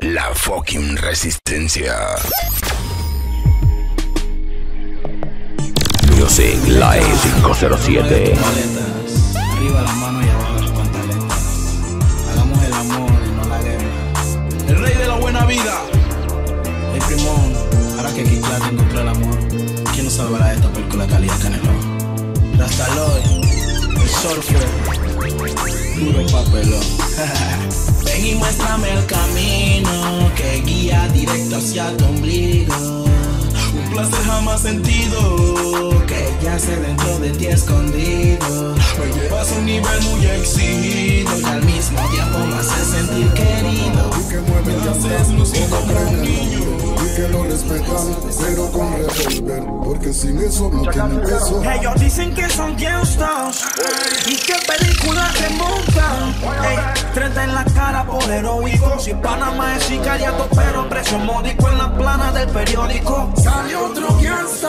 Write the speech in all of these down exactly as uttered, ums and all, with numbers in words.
La fucking resistencia. Music Life cinco cero siete. Maletas, arriba las manos y abajo las pantaletas. Hagamos el amor y no la guerra. El rey de la buena vida. El primón, ahora que King Clark encontró el amor. ¿Quién nos salvará de esta película calidad canelón? La Rasta Lloyd, el surfer, puro papelón. Ven y muéstrame el camino que guía directo hacia tu ombligo. Un placer jamás sentido que yace dentro de ti escondido. Me llevas a un nivel muy exigido y al mismo tiempo me haces sentir querido. Y que mueve y haces lucir como un niño. Y que lo respetan, pero con revolver, porque sin eso no tienen peso. Ellos dicen que son gangsters y que películas se montan. Treta en la cara por heroico. Si Panamá es sicariato, pero preso módico en la plana del periódico. Sale otro gangster.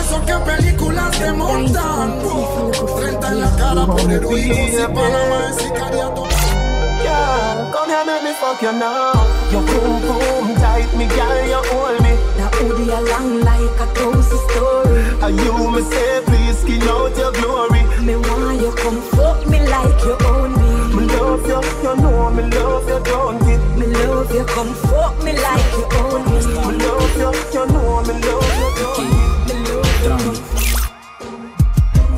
Eso que películas te montan. Frente en la cara por heroísmo. Si Panamá es sicariato. Girl, come here make me fuck you now. You boom boom tight me, girl, you hold me. Now hoodie along like a cozy story. And you me say please skin out your glory. Me want you come fuck me like you own me. Me love you, you know me love you don't it. Me love you come fuck me like you own me. Me love you, you know me love you don't it.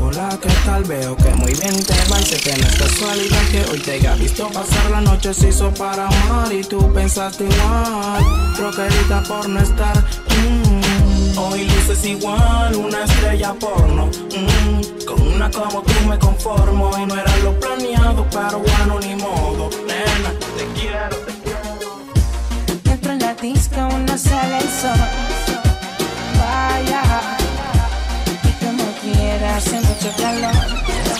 Hola, ¿qué tal? Veo que muy bien te va y sé que no es casualidad que hoy te haya visto pasar la noche. Se hizo para amar y tú pensaste igual. Troquerita por no estar. Mm. Hoy luces igual, una estrella porno. Mm. Con una como tú me conformo. Y no era lo planeado, pero bueno, ni modo. Nena, te quiero, te quiero. Dentro en la disco uno sale el sol. Vaya. Hace mucho calor,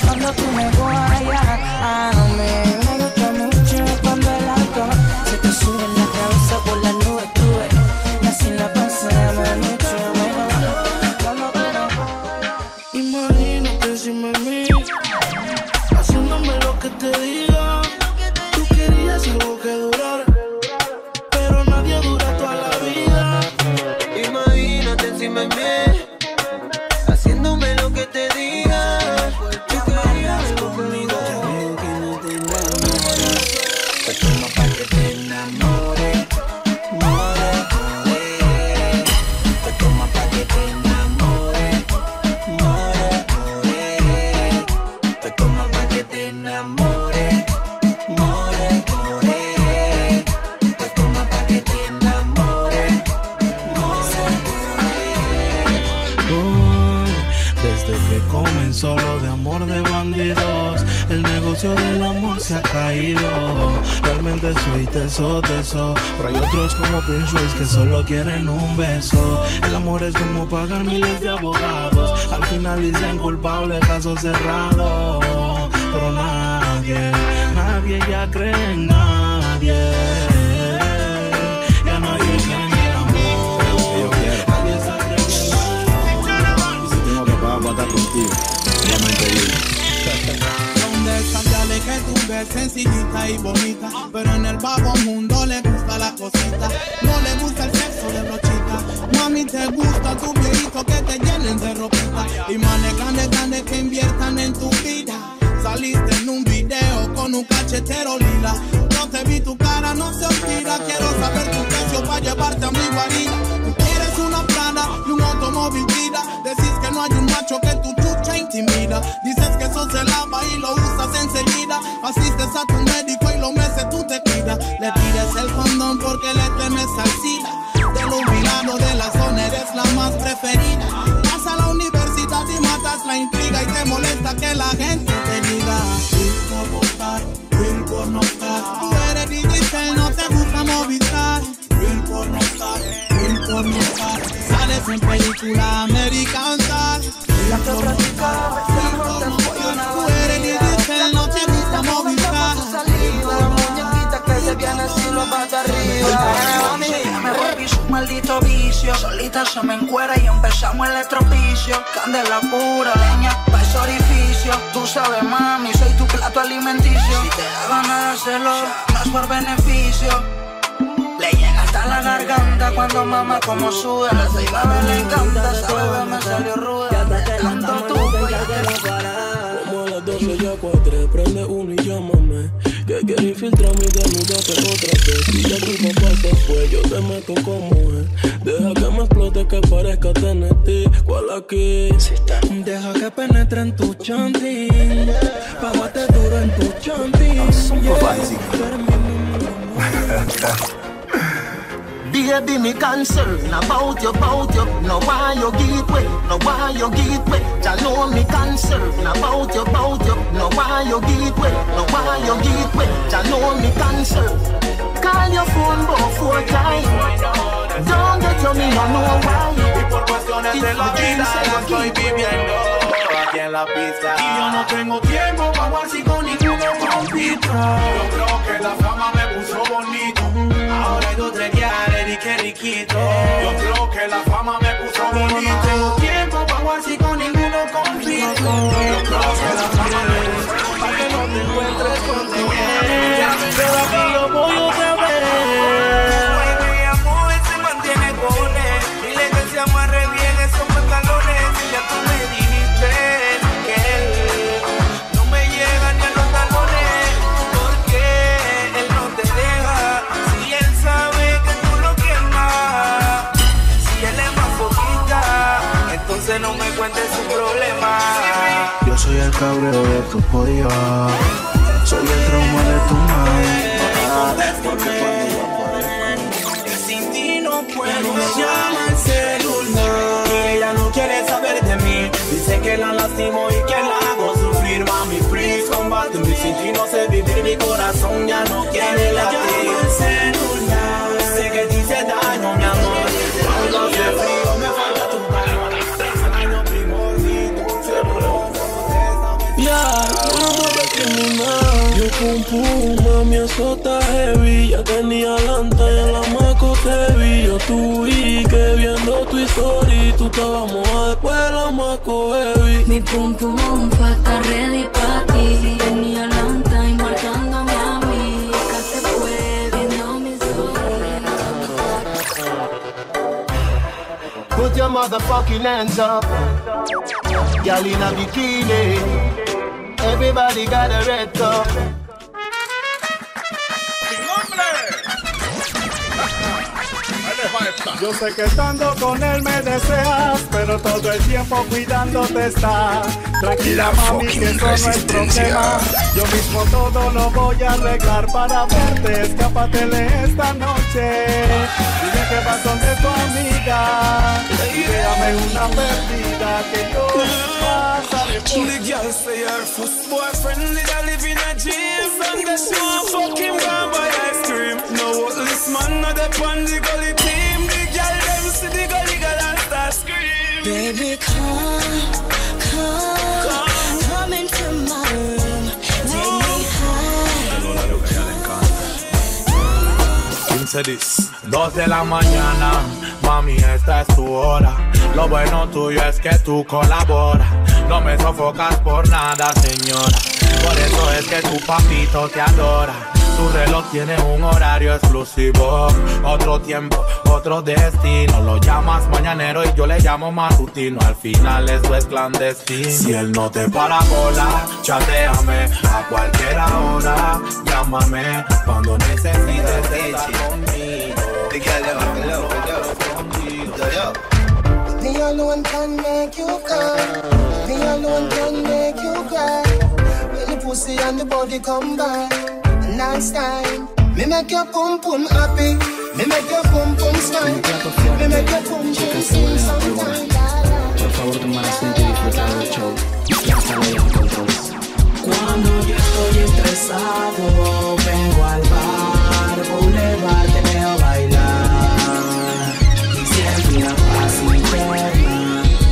cuando tú me guayas. Ah, me gusta mucho cuando el alcohol se te sube en la cabeza por las nubes, tú ves. Y así la pasamos mucho mejor. Imagínate si me miras, haciéndome lo que te diga. Tú querías algo que durara, pero nadie dura toda la vida. Imagínate si me miras. Soy teso, teso, pero hay otros como Prince Royce que solo quieren un beso. El amor es como pagar miles de abogados. Al final dicen culpable, caso cerrado. Pero nadie, nadie ya cree en nadie. Ya nadie cree en el amor. Yo quiero. Nadie sabe en el amor. Si tengo que pagar para estar contigo, ya me entendí. Sandales que tú ves sencillita y bonita, pero en el vago mundo le gusta la cosita. No le gusta el sexo de brochita. Mami, te gusta tu viejito que te llenen de ropita. Y manes grandes, grandes que inviertan en tu vida. Saliste en un video con un cachetero lila. No te vi tu cara, no se olvida. Quiero saber tu precio para llevarte a mi guarida. Tú quieres una plana y un automóvil vida. Decís que no hay un macho que tu chucha intimida. Dices que eso se lava y lo usas enseguida. Asistes a tu médico y los meses tú te cuidas. Le tires el condón porque le temes al sida. De lo mirado de la zona eres la más preferida. Vas a la universidad y matas la intriga. Y te molesta que la gente te diga Bill por votar, Bill por no estar. Tú eres digital, no te gusta movilizar. Bill por no estar, Bill por no estar. Sales en película American Star. La tú eres digital, no te gusta movilizar. Muñequita que se viene si lo vas arriba. Maldito vicio, solita se me encuera y empezamos el estropicio. Candela pura, leña pa' ese orificio. Tú sabes mami, soy tu plato alimenticio. Si te da ganas de hacerlo, no es por beneficio. cuando mamá como suda. La ceibada le encanta, esa bebé me salió ruda. De tanto tupo ya te lo parás. Como a las doce ya cuadré, prende uno y llámame. Que quiero infiltrarme y desnudarte otra vez. Si ya tu papá se fue, yo te meto como es. Deja que me explote, que parezca T N T. ¿Cuál aquí? Deja que penetre en tu chantín. Págate duro en tu chantín. Baby, me concern about you, about you. No why you give way, no why you give way. Ya know me concern about you, about you. No why you give way, no why you give way. Ya know me concern. Call your phone before time. Don't get your me, no know why. Y por cuestiones de la vida yo estoy viviendo aquí en la pista. Y yo no tengo tiempo para jugar si con ninguno compito. Yo creo que la fama me puso bonito. Ahora yo te quiero. Que riquito. Yo creo que la fama me puso bonito. No tengo tiempo para jugar si con ninguno conflicto. Yo creo que la fama me puso bonito. Para que no te encuentres con tu mujer. Pero aquí lo voy otra vez. Bueno, mi amor se mantiene con él. Dile que se amarre bien esos pantalones. Y ya tú me dijiste que él no me llega ni a los talones. Porque él no te deja. Si él sabe. No me cuentes su problema. Yo soy el cabrero de tu podio. Soy el trauma de tu madre. Porque cuando yo sin ti no puedo. Me llama el celular. Ella no quiere saber de mí. Dice que la lastimo y que la hago sufrir. Mami, please, combate. Mi sin ti no sé vivir. Mi corazón ya no quiere latir. Me llama el celular. Sé que dice daño, mi amor. Cuando se frío me falta. Yo pum pum, mami, eso está heavy. Ya tenía lanta y en la maco te vi. Yo tuve que viendo tu historia. Tú estabas mojada después de la maco heavy. Mi pum pum pa' estar ready pa' ti. Tenía lanta y marcándome a mí. Acá se fue viendo mis ojos. Put your motherfucking hands up. Yalina bikini. Everybody got a red cup. Yo sé que estando con él me deseas, pero todo el tiempo cuidándote está. Tranquila mami, que eso no es problema. Yo mismo todo lo voy a arreglar para verte. Escápatele esta noche. Dile que vas donde tu amiga y déjame una perdida que yo pasaré por. The girl say her first boyfriend did I live in a gym. And the show fucking gone by ice cream. No, this man not a pandy gully team. The girl them see the gully girl and start scream. Baby, come. Come into my room, take me high. Piensa this, dos de la mañana, mami, esta es tu hora. Lo bueno tuyo es que tú colaboras. No me sofocas por nada, señora. Por eso es que tu papito te adora. Tu reloj tiene un horario exclusivo. Otro tiempo, otro destino. Lo llamas mañanero y yo le llamo matutino. Al final esto es clandestino. Si él no te parabola, chateame a cualquier hora. Llámame cuando necesites estar conmigo. Me alone can make you cry. Me alone can make you cry. When the pussy and the body come by. Nice time. Me make your pum pum happy. Me make your pum pum smile. Me make your pum pum sing sometime. Por favor, toma la cinta y disfruta del show. Ya sale el control. Cuando yo estoy estresado, vengo al bar, boulevard, te veo bailar. Y siempre la paz interna.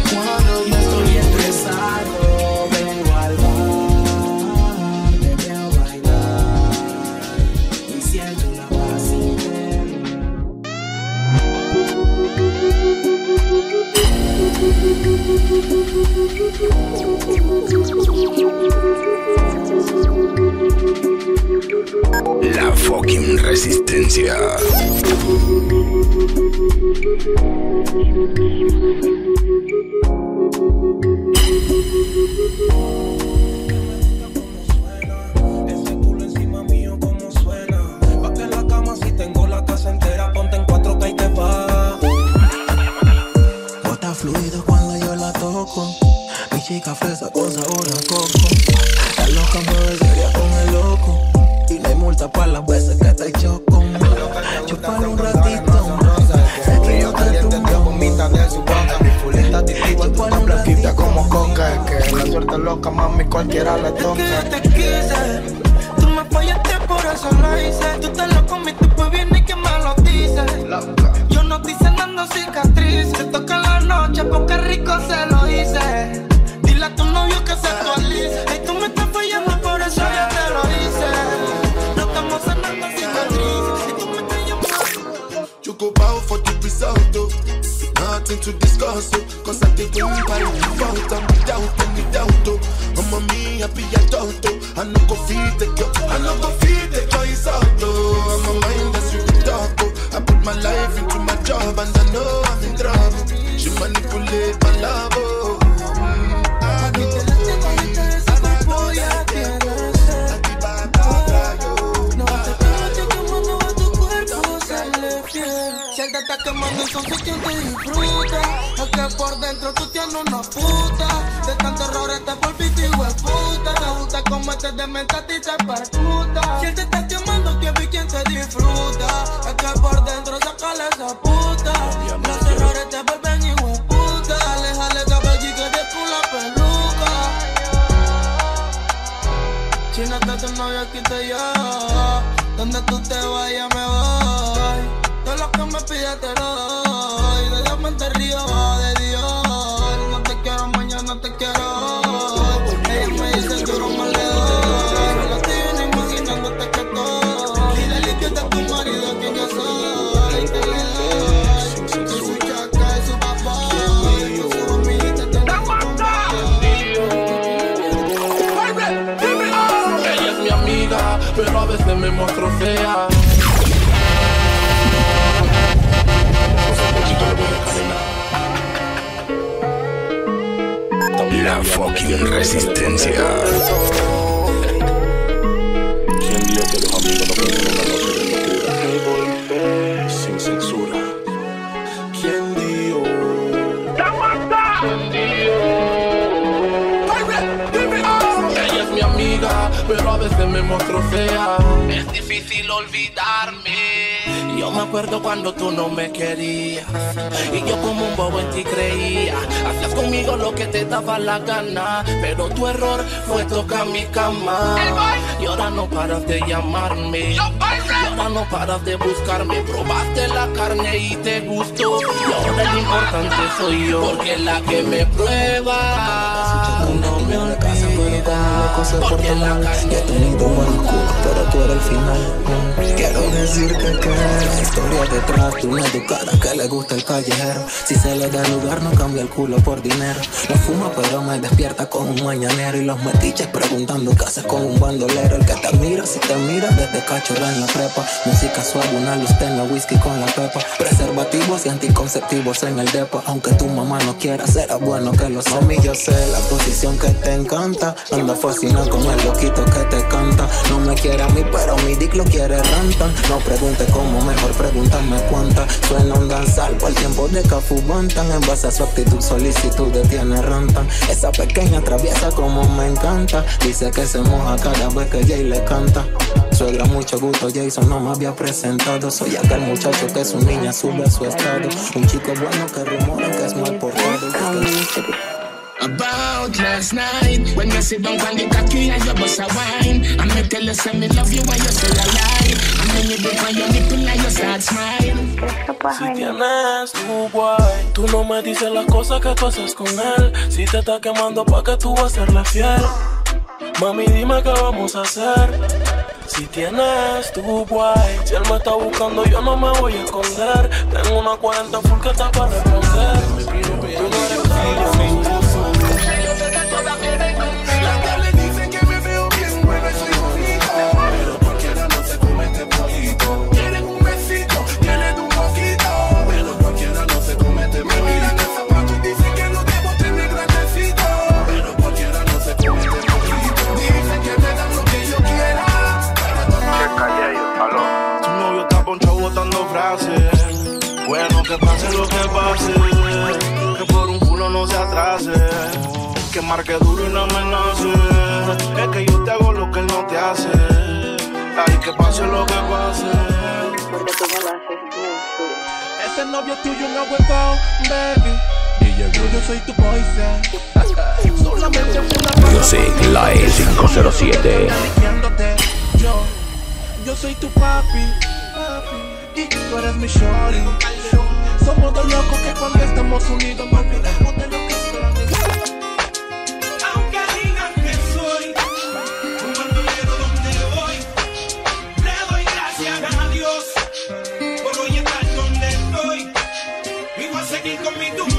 Cuando yo estoy estresado. La fucking resistencia. En el depa, aunque tu mamá no quiera, será bueno que lo sepa. Mami, yo sé la posición que te encanta. Anda fascinado con el loquito que te canta. No me quiere a mí, pero mi dick lo quiere Rantan. No pregunte cómo, mejor pregúntame cuánta. Suena un danzal por el tiempo de Cafu Bantan. En base a su actitud, solicitud detiene Rantan. Esa pequeña traviesa como me encanta. Dice que se moja cada vez que Jay le canta. Suegra, mucho gusto, Jason no me había presentado. Soy aquel muchacho que su niña sube a su estado. Un chico bueno que rumora que es mal portado. About last night, when you sit down on the cocky and your boss a wine, and me tell you say me love you while you still alive, and when you look on your nipple and you start smiling. Si tienes tu guay, tú no me dices las cosas que tú haces con él. Si te está quemando pa' que tú vas a serle fiel. Mami, dime qué vamos a hacer. Si tienes tu guay, si él me está buscando yo no me voy a esconder. Tengo una cuarenta full que está para responder. Tú no eres la que le dicen que me veo bien bueno y soy bonito, pero cualquiera no se come este poquito. Quieren un besito, quieren un poquito, pero cualquiera no frase. Bueno, que pase lo que pase, que por un culo no se atrase, que marque duro y no amenace. Es que yo te hago lo que él no te hace. Ay, que pase lo que pase, porque tú me la haces bien duro. Ese novio tuyo me ha huevado, baby. Yo soy tu boyfriend. Solamente una Music Life cinco cero siete. Yo, yo soy tu papi, papi, y tú eres mi shorty. Somos dos locos que cuando estamos unidos no olvidamos de lo que somos. Aunque digan que soy un bandolero donde voy, le doy gracias a Dios por hoy estar donde estoy. Vivo a seguir con mi tumba.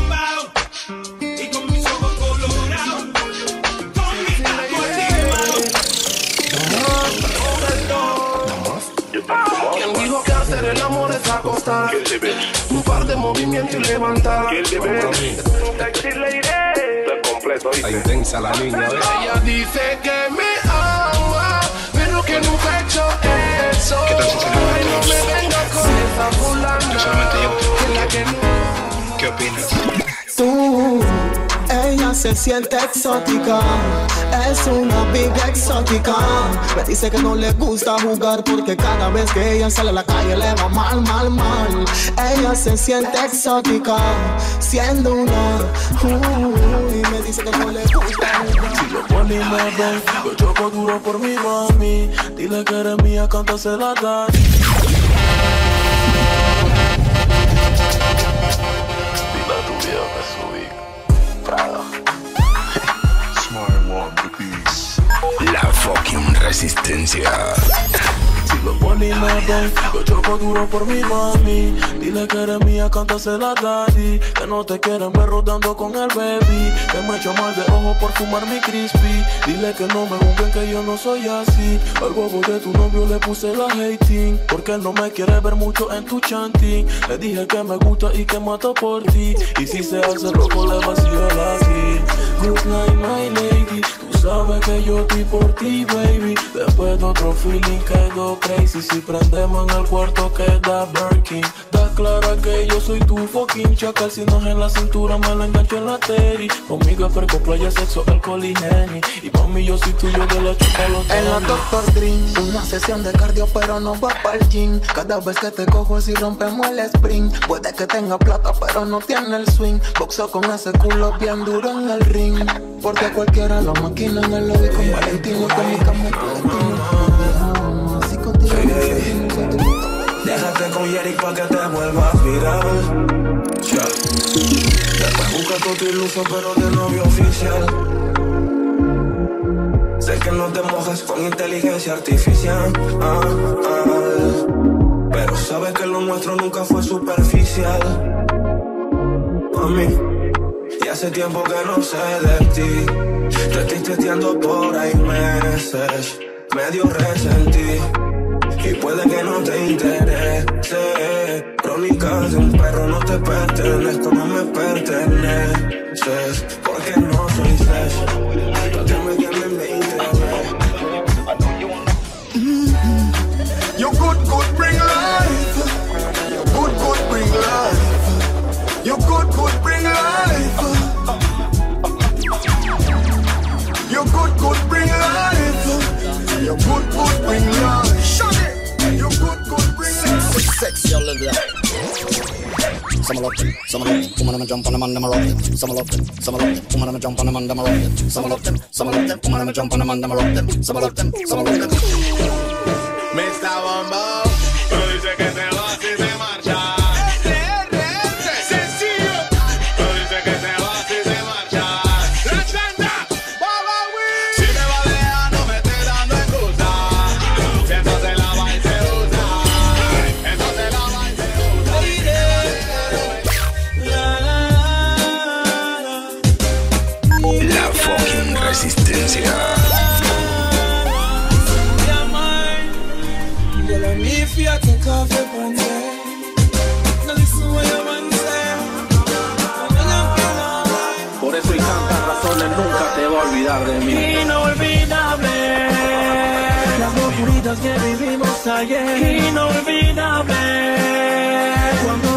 El amor es acostar, un par de movimientos y levantar. Está intensa la niña. Ella dice que me ama, pero que nunca he hecho eso. ¿Qué tal si salimos? No me vengas con esa fulana. ¿Qué opinas? Tú, ella se siente exótica. Es una vida exótica. Me dice que no le gusta jugar porque cada vez que ella sale a la calle le va mal, mal, mal. Ella se siente exótica siendo una uh, y me dice que no le gusta jugar. Si yo por mi madre, yo choco duro por mi mami. Dile que eres mía, cántase la da. Resistencia. Si lo pone madre, yo choco duro por mi mami. Dile que eres mía, cántase la daddy. Que no te quieren ver rodando con el baby. Que me echo mal de ojo por fumar mi crispy. Dile que no me juzguen, que yo no soy así. Al bobo de tu novio le puse la hating, porque él no me quiere ver mucho en tu chanting. Le dije que me gusta y que mato por ti. Y si se hace loco le vacío el así. Good night my lady, sabes que yo estoy por ti, baby. Después de otro feeling quedó crazy. Si prendemos en el cuarto queda Birkin. Está clara que yo soy tu fucking chacal. Si no es en la cintura me la engancho en la teri. Conmigo es perco, playa, sexo, alcohol y geni. Y pa' mí yo soy tuyo de la chupa los tenis. En la Doctor Dream, una sesión de cardio pero no va para el gym. Cada vez que te cojo si rompemos el sprint. Puede que tenga plata pero no tiene el swing. Boxeo con ese culo bien duro en el ring. Porque cualquiera lo maquina. En el lobby con Valentino, con mi cama y así contigo. Déjate con Jerry pa' que te vuelvas viral. Después busca todo tu iluso pero de novio oficial. Sé que no te mojas con inteligencia artificial, ah, ah. Pero sabes que lo nuestro nunca fue superficial. Mami, y hace tiempo que no sé de ti. Te estoy testeando por ahí meses. Medio resentí y puede que no te interese. Crónicas de un perro no te pertenezco, no me perteneces. Porque no soy sex. No te me llamen de internet. Mm-hmm. You could, could bring life. You could, could bring life. You could, could bring life. You could, could bring life. You could, could bring life. Shut it. You could, could bring life. Sexy, sexy Olivia. Some love them, some love them. Woman I'ma jump on them and I'ma rock them. Some love them, some love them. Woman I'ma jump on them and I'ma rock them. Some love them, some love them. Woman I'ma jump on them and I'ma rock them. Some love them, some love them. Mister Bombo, tú dices que te vas y te marchas. Por eso y tantas razones nunca te va a olvidar de mí. Inolvidable. Las locuritas que vivimos ayer. Inolvidable.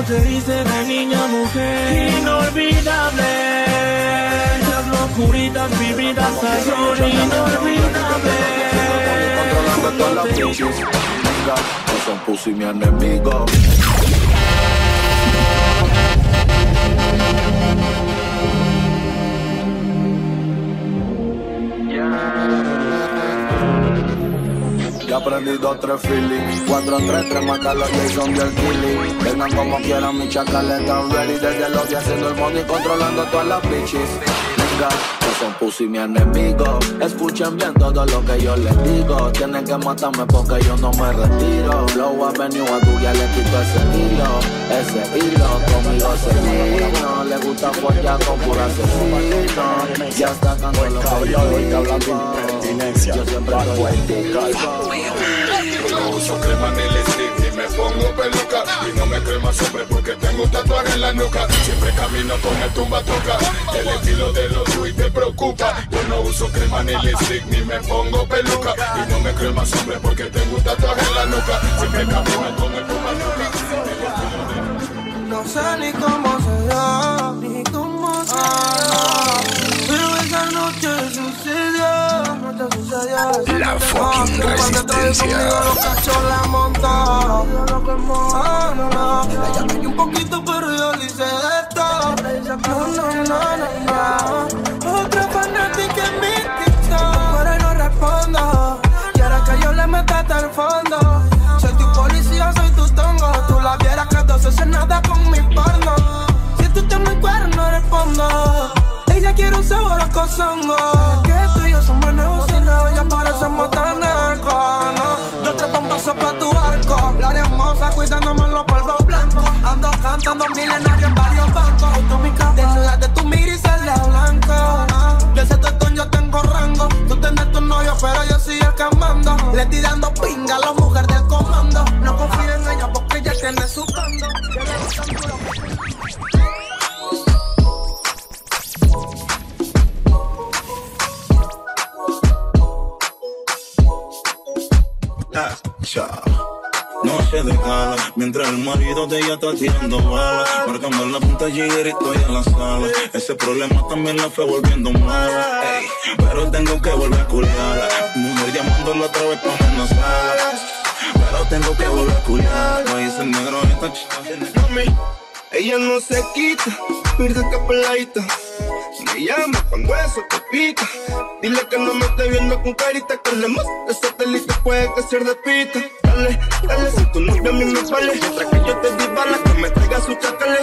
te dice de niña mujer inolvidable. Las locuritas vividas ahí son inolvidables. No son pussy mi enemigo. Ya aprendí dos, tres feelings, cuatro, tres, tres, mata los Jason y el Billy. Vengan como quieran, mis chacales están ready. Desde los días haciendo el money, controlando todas las bitches. Niggas, no son pussy mi enemigo. Escuchen bien todo lo que yo les digo. Tienen que matarme porque yo no me retiro. Flow Avenue a tu ya le quito ese hilo. Ese hilo conmigo se le gusta follar con pura asesino. Ya está cantando lo que yo voy hablando. Yo siempre soy el tigre. No uso crema ni lipstick ni me pongo peluca. Y no me crema siempre porque tengo un tatuaje en la nuca. Siempre camino con el tumba toca. El estilo de los tuits te preocupa. Yo no uso crema ni lipstick ni me pongo peluca. Y no me crema siempre porque tengo un tatuaje en la nuca. Siempre camino con el tumba toca. No sé ni cómo se da, ni cómo se da, pero esa noche sucedió. La fucking resistencia. Ella tenía un poquito pero yo le hice esto. No, no, no, no, no. Otra fanática en mi TikTok, pero no respondo. Y ahora que yo le meto hasta el fondo. Soy tu policía, soy tu tongo. Tú la vieras que no se hace nada con mi porno. Si tú te me encuentras no respondo. Ella quiere un sabor a cozongo. Somos negociados, ya parecemos tan arcanos. Yo trepo un paso pa' tu arco. La hermosa cuidándome en los polvos blancos. Ando cantando milenario en varios bancos. Autómica, de ciudad de tu mira y sale blanco. Yo sé tu ton, yo tengo rango. Tú tienes tu novio, pero yo soy el que mando. Le estoy dando pinga a las mujeres del comando. No confío en ella porque ella tiene su bando. No se decala, mientras el marido de ella está tirando balas. Marcando en la punta y estoy en la sala. Ese problema también la fue volviendo mala. Ey, pero tengo que volver a culiarla. Mujer llamándola otra vez para amenazarla. Pero tengo que volver a culiarla. Ahí se negro esta chica. Ella no se quita, mira que peladita. Me llama cuando eso te pica. Dile que no me esté viendo con carita. Que le más de satélite puede que ser de pita. Dale, dale, si tu novia a mí me vale. Mientras que yo te di balas, que me traiga su chacale.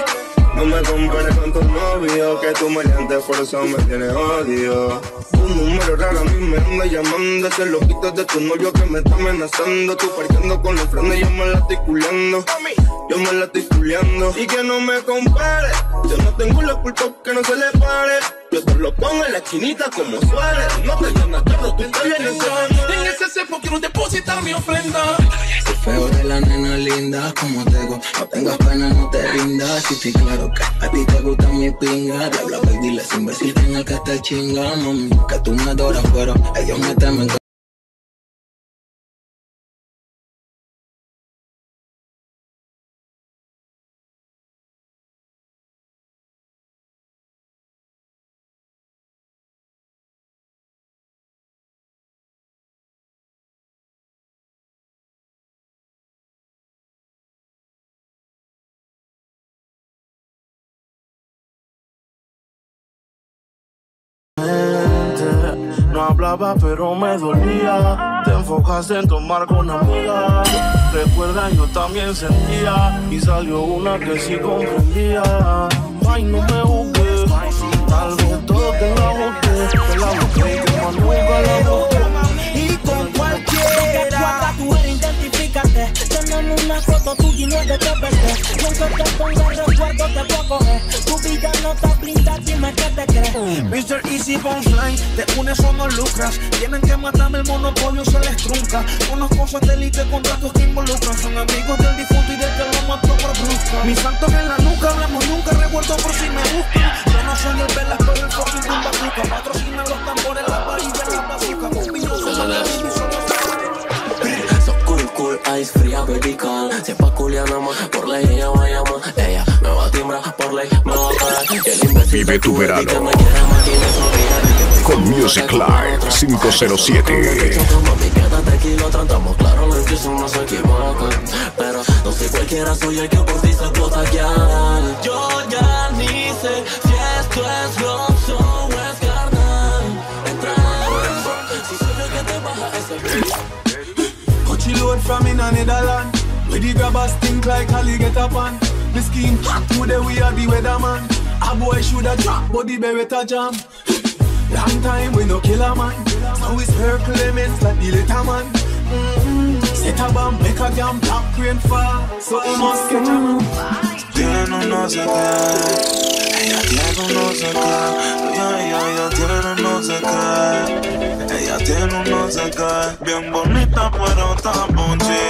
No me compares con tu novio, que tu maleante por eso me tiene odio. Un número raro a mí me anda llamando. Ese loquito de tu novio que me está amenazando. Tú partiendo con los frenes, yo me la estoy culiando. Yo me la estoy culiando. Y que no me compares, yo no tengo la culpa que no se le pare. Yo te lo pongo en la esquinita como suele. No te llamas tardo, tú estás en el sol. En ese cepo quiero depositar mi ofrenda. Soy feo de la nena linda, como tengo. No tengas pena, no te rindas. Sí, sí, claro que a ti te gusta mi pinga. Te habla, baby, dile sin decir que en el que te chinga, mami. Que tú me adoras, pero ellos me temen. No hablaba pero me dolía. Te enfocaste en tomar con amiga. Recuerda yo también sentía. Y salió una que sí comprendía. Ay, no me juzgues. Tal vez todo tenga usted. Te la busqué y como nunca la busqué. Y con cualquiera tú eres, identifícate. Tenemos una foto tuya y no es de T P C. Nunca te pongo recuerdo, te puedo coger. Tu vida no está blindada, dime que te crees. mister Easy Bone Fly, te unes o no lucras. Tienen que matarme, el monopolio se les trunca. Conozco satélites, contratos que involucran. Son amigos del difunto y del que lo mató por brusca. Mis santos en la nuca, hablamos nunca, recuerdo por si me buscan. Yo no soy el velas, pero el fucking tumba fruca. Patrocina los tambores, la varilla, la bazuca. Con mi yo soy la misma. Soy cool, cool, I seis, fría baby call. Si es pa' culiar nomás, por ley ella va a llamar. Ella me va a timbrar, por ley me va a parar. Vive tu verano con Music Live cinco cero siete. Mami, quédate aquí, lo tratamos claro, la intuición no se equivoca. Pero no soy cualquiera, soy el que por ti se explota ya. Yo ya ni sé si esto es grosso o es carnal. Si soy yo que te baja ese Cochi load from in an Netherland. Where the grabbers stink like Holly get up on. The scheme hot today we are the weatherman. A boy should have dropped but the Beretta jam. Long time we no kill a man. Now it's her claimants like the little man. Mm-hmm. Set a bomb, make a damn black crane fall. So it must get a man. Tienen unos acá. Ella tiene unos acá. Ella, ella, ella tiene unos acá. Ella tiene unos acá. Bien bonita pero está ponche.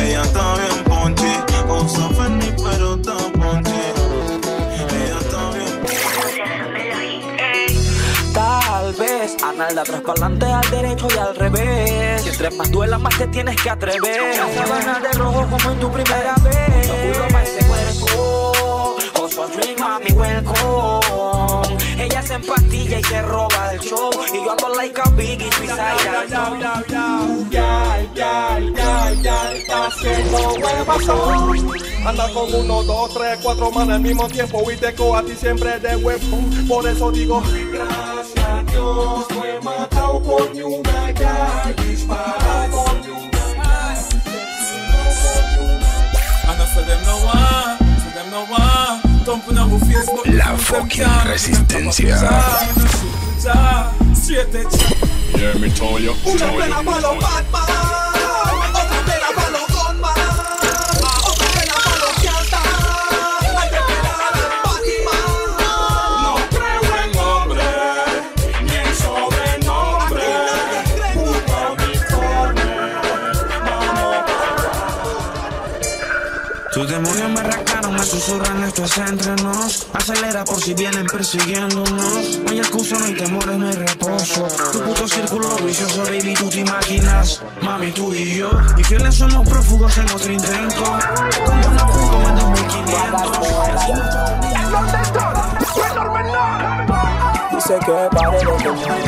Ella está bien ponche. Usa Fendi pero está ponche. Tal vez, anal de atrás pa'lante, al derecho y al revés. Si entre más duela, más te tienes que atrever. Ya se van a de rojo como en tu primera vez. No pudo más ese cuerpo, con su drink, mami, welcome. Ella se empastilla y se roba el show. Y yo ando like a biggie, suicida. Ya, ya, ya, ya, ya, ya, haciendo huevazón. Anda con uno, dos, tres, cuatro manos al mismo tiempo. Y te cojo a ti siempre de huevo. Por eso digo, gracias a Dios no he matado por ni una ya. Disparado por ni una ya. Anda, se dem no va, se dem no va. La fucking resistencia. Siete yeah, me told you. Una plena malo, Batman. Tus demonios me arrancaron, me susurran, esto es entre nos. Acelera por si vienen persiguiéndonos. No hay excusa, no hay temores, no hay reposo. Tu puto círculo vicioso, baby, tú te imaginas. Mami, tú y yo, infieles somos prófugos en otro intento. Como una fuga en dos mil quinientos. Dice que pare de comer,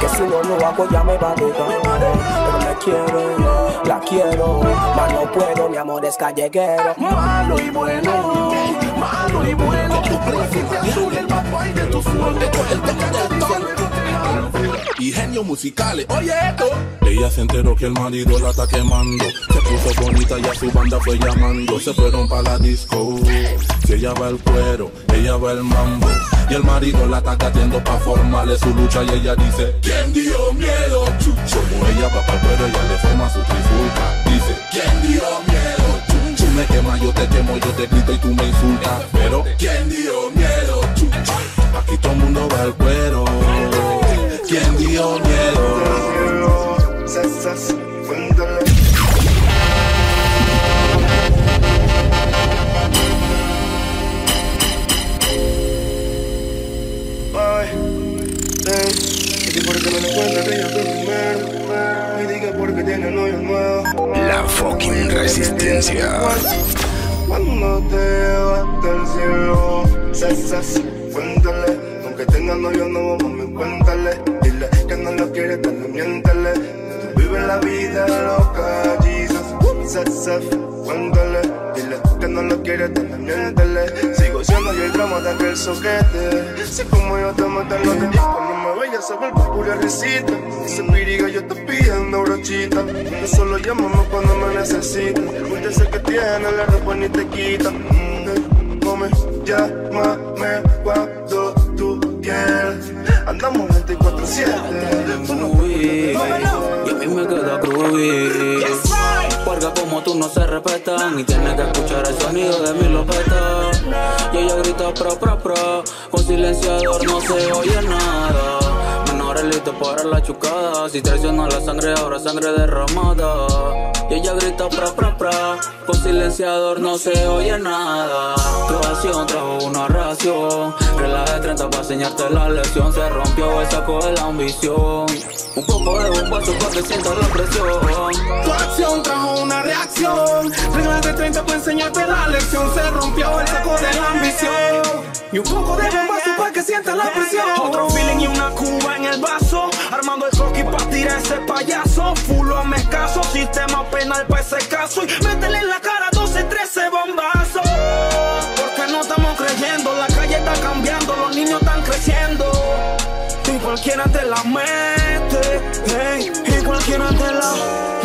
que si no lo hago ya me va a dejar. Pero me quiero, la quiero, más no puedo, mi amor es calleguero. Malo y bueno, malo y bueno, tu príncipe azul, el más guay de tu sol, de tu el tecatetón. Y genios musicales, oye esto. Ella se enteró que el marido la está quemando. Se puso bonita y a su banda fue llamando. Se fueron para la disco. Si ella va el cuero, ella va el mambo. Y el marido la está cayendo pa' formarle su lucha y ella dice, ¿quién dio miedo? Chucho. Como ella va pa'l cuero, ella le forma su trifulca. Dice, ¿quién dio miedo? Chucho. Tú me quemas, yo te quemo, yo te grito y tú me insultas. Pero, ¿quién dio miedo? Chucho. Aquí todo el mundo va al cuero. ¿Quién dio miedo? La fucking resistencia. Cuando te vas del cielo, cesas, cuéntale. Aunque tenga novio nuevo, mami, cuéntale. Dile que no lo quieres, también miéntale. Tú vives la vida loca, Jesus. Cesas, cuéntale. Dile que no lo quieres, también miéntale. Sigo siendo yo el drama de aquel soquete. Si como yo te matan los demás. Ya sabe el popular recita. Ese piriga yo te pidiendo brochita. No solo llámame cuando me necesitas. El buen deseo que tiene la ropa ni te quita. No me llámame cuando tú quieras. Andamos veinticuatro siete. Y a mí me queda cruel. Porque como tú no se respetan y tienes que escuchar el sonido de mi lopeta. Y ella grita pro pro pro. Con silenciador no se oye nada. Listo para la chucada, si traiciono la sangre, ahora sangre derramada. y ella grita pra pra pra. Con silenciador no se oye nada. Tu acción trajo una ración. Relaja de treinta para enseñarte la lección. Se rompió el saco de la ambición. Un poco de bombazo para que sientas la presión. Tu acción trajo una reacción. Regla de treinta para enseñarte la lección. Se rompió el saco de la ambición. Y un poco de bombazo para que sientas la presión. Otro feeling y una cuba en el vaso. Armando el coqui para tirar ese payaso. Fulo me escaso. Sistema penal para ese caso. Y métele en la cara doce, trece bombazos. Porque no estamos creyendo. La calle está cambiando. Los niños están creciendo. Y cualquiera te la mete, hey. Y cualquiera te la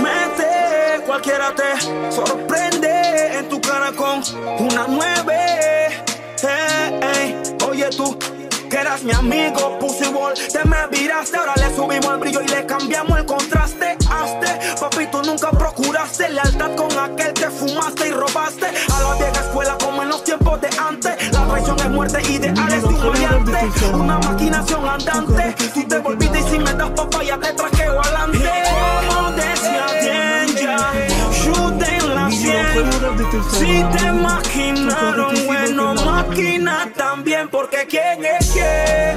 mete. Cualquiera te sorprende en tu cara con una nueve, hey, hey. Oye tú, que eras mi amigo, pusibol, te me viraste. Ahora le subimos el brillo y le cambiamos el contraste. Hazte, papi, tú nunca procuraste lealtad con aquel que fumaste y robaste. A la vieja escuela como en los tiempos de antes. La traición es muerte, ideal es un variante. Una maquinación andante. Si te volviste y si me das papaya te trajeo adelante. Como decía Denja, shoot en la cien. Si te maquinaron, bueno, maquina también. Porque quién es quién.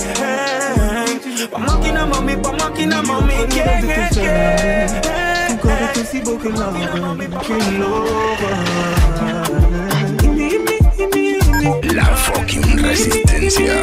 Pa' máquina mami, pa' máquina mami. Quién es quién. Tu cara te sigo que la loca. La fucking resistencia.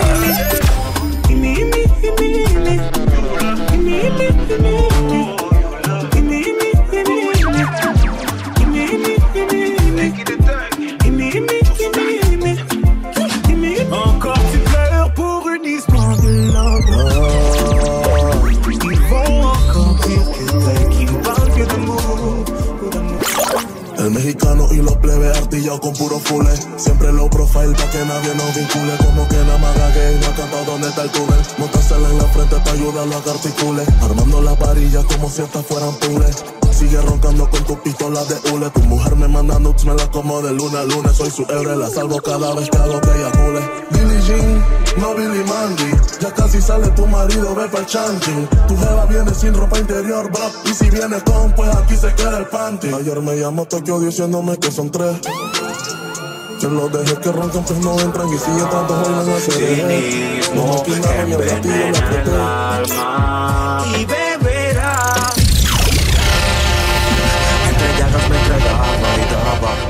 Mexicanos y los plebes artillados con puro fule. Siempre low profile pa' que nadie nos vincule. Como que la maga gay no ha cantado donde está el túnel. Montársela en la frente pa' ayudarlo a que articule. Armando las varillas como si estas fueran pules. Sigue roncando con tu pistola de hule. Tu mujer me manda nudes, me la como de luna a luna. Soy su héroe, la salvo cada vez que hago que ella cule. Billie Jean, no Billy Mandy. Ya casi sale tu marido, ve pa'l chanting. Tu jeva viene sin ropa interior, bro. Y si vienes con, pues aquí se queda el panty. Ayer me llamó Tokyo diciéndome que son tres. Yo los dejé que roncan, pues no entran. Y sigue tanto bailan a seré. No quitaron y el gatillo la apreté. Y beberá.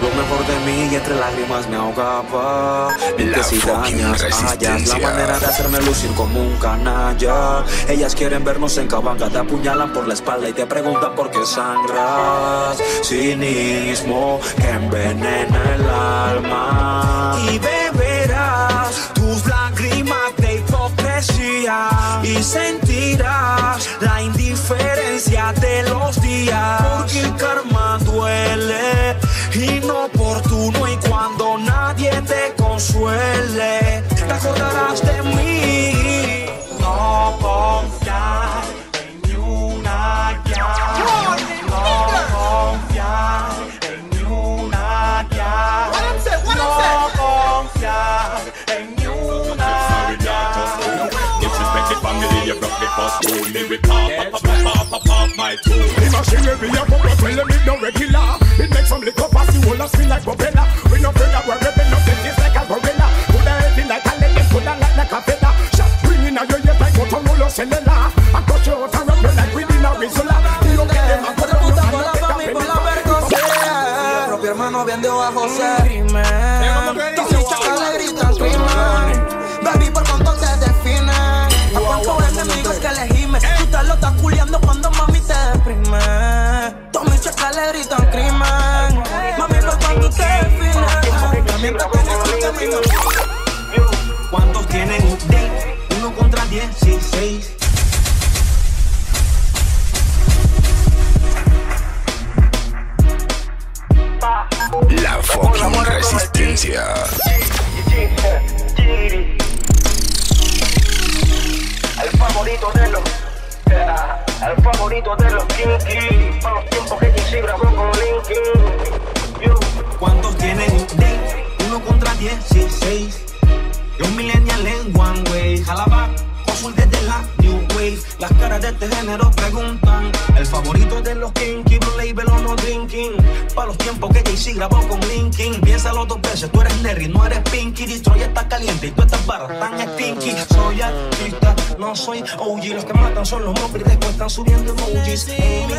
Lo mejor de mí y entre lágrimas me ahogaba. Y que si dañas, hallas la manera de hacerme lucir como un canalla. Ellas quieren vernos en cabanga, te apuñalan por la espalda y te preguntan por qué sangras. Cinismo que envenena el alma. Y beberás tus lágrimas de hipocresía. Y sentirás la indiferencia de los días. Porque el karma duele. Inoportuno y cuando nadie te consuele, te acordarás de mí. No confiar en una guía. No confiar en una guía. No confiar en una guía. No. It makes some little pass, you will not spin like Bobella. We no feel that we're ripping up, it's like a gorilla. Put a head in like a lady, put a light like a fella. Shot bringing out your ears like Motor Molo Cellular. I got you out and rub you like within a Rizzola. Y lo que te mato de puta palabra, mi palabra es grosera. Mi propio hermano vendió a José. Todos mis chavales gritan crimen. Baby, ¿por cuánto te defines? ¿A cuántos enemigos que le gimes? Tú te lo estás culiando cuando mami te deprime. Le gritan crimen. Mami, ¿por cuánto te defines? ¿Cuántos tienen un date? Uno contra dieciséis. La fucking resistencia. El favorito de los... El favorito de los Pinky. Para los tiempos que Jay grabó con Linkin. ¿Cuántos tienen un date? Uno contra dieciséis. Los millennials en one way. Jalaba, azul desde la new wave. Las caras de este género preguntan. El favorito de los Kinky, Blue Label o no drinking. porque Jay grabó con Linkin. Piénsalo dos veces, tú eres Nery, no eres Pinky. Destroy está caliente y tú estás barra, tan es Pinky. Soy artista, no soy O G. Los que matan son los mobs y después están subiendo emojis. Yo si quiero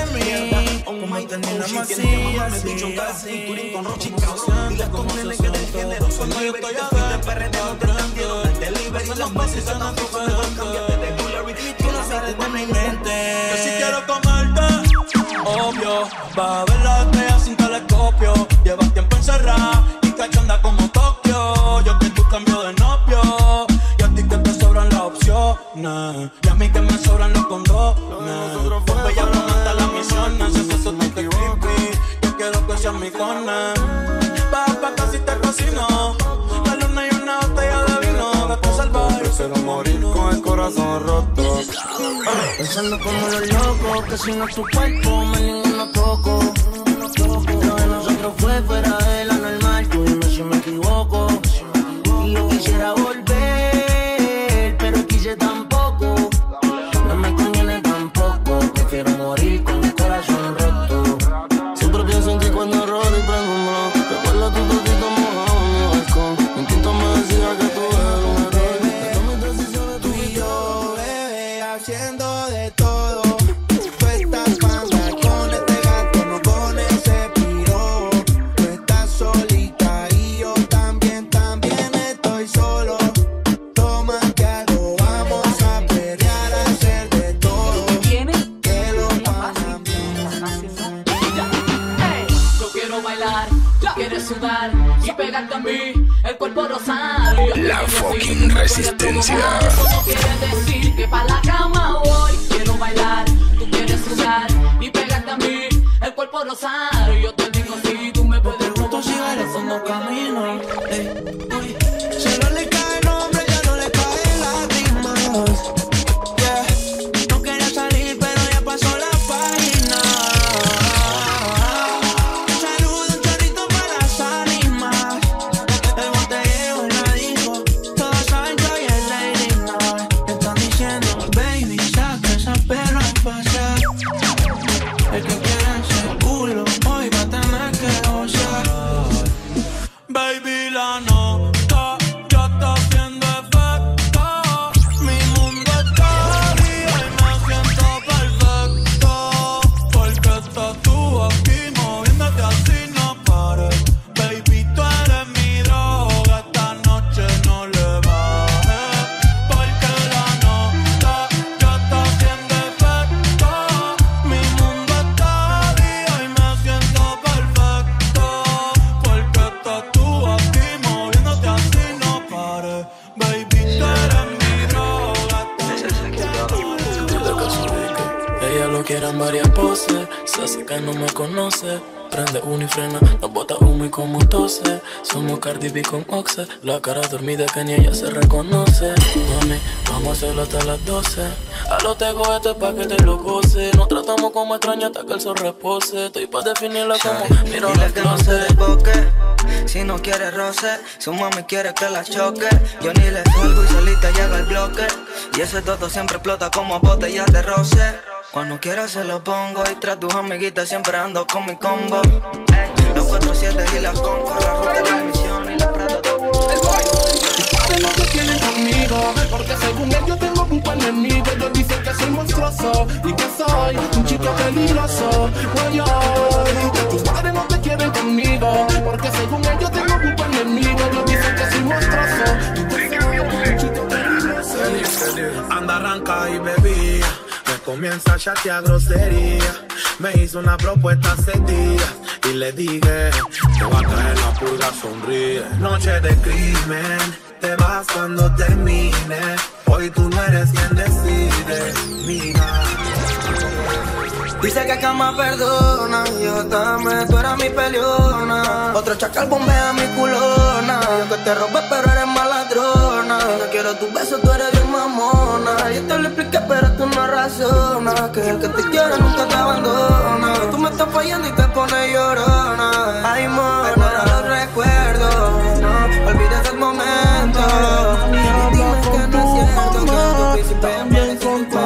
comerte, obvio, va a ver la estrella sin telescopio. Llevas tiempo encerrada y cachonda como Tokyo. Yo que tú cambio de novio y a ti que te sobran las opciones y a mí que me sobran los condones. Porque ya no manda las misiones, eso es tan creepy. Yo quiero que seas mi cona. Baja pa' casi te cocino, la luna y una botella de vino. Gato salvaje, yo quiero morir con el corazón roto. Pensando como los locos, que si no es tu cuerpo, me ninguno toco. Lo de nosotros fue fuera de la normal, tú dime si me equivoco. Y yo quisiera volver, pero quise tampoco. No me conviene tampoco, prefiero morir con el corazón roto. Siempre pienso en ti cuando rodo y prendo un blog. Te acuerdas tu totito mojado en mi balcón. Mi instinto me decía que tú eres un error. Tú y yo, bebé, haciendo de todo. Tú estás panda con este gato, no con ese piro. Tú estás solita y yo también, también estoy solo. Toma que algo vamos a pelear, a hacer de todo. Que lo pasan bien. Yo quiero bailar, quieres sudar y pegarte a mí el cuerpo rosado. La fucking resistencia. Eso no quiere decir que pa' la cama voy. Quiero bailar, tú quieres sudar y pegarte a mí el cuerpo rosado. Yo te digo si tú me puedes robar. Si al fondo camino, eh. Prende uno y frena, nos bota humo y como tose. Somos Cardi B con Oxe, la cara dormida que ni ella se reconoce. Mami, vamos a hacerlo hasta las doce. A los te cohetes pa' que te lo goce. Nos tratamos como extraños hasta que el sol repose. Estoy pa' definirla como mira la clase. Si no quiere roce, su mami quiere que la choque. Yo ni le salgo y solita llega el bloque. Y ese todo siempre explota como botellas de roce. Cuando quiera se lo pongo y tras tus amiguitas siempre ando con mi combo. Los cuatro siete y las Congo, la ruta de la misión y la prata de Boy. Lo que tienen conmigo, porque según él yo tengo un pan enemigo. Ellos dicen que soy monstruoso y que soy un chico peligroso. Oye, tus padres no te quieren conmigo, porque según él yo tengo un pan enemigo. Ellos dicen que soy monstruoso y que soy un chico peligroso. Anda, arranca y bebí. Comienza a chatear grosería. Me hizo una propuesta hace días y le dije: te va a caer la pulga, sonríe. Noche de crimen, te vas cuando termine. Hoy tú no eres quien decide, mira. Dice que cama perdona, yo también, tú eras mi peleona. Otro chacal bombea mi culona. Yo que te robé pero eres más ladrona. Yo quiero tus besos, tú eres bien mamona. Yo te lo expliqué pero tú no razonas. Que el que te quiere nunca te abandona. Tú me estás fallando y te pones llorona. Ay, mona, ahora los recuerdo. No olvides el momento. Dime que no es cierto, que tu príncipe me descontó.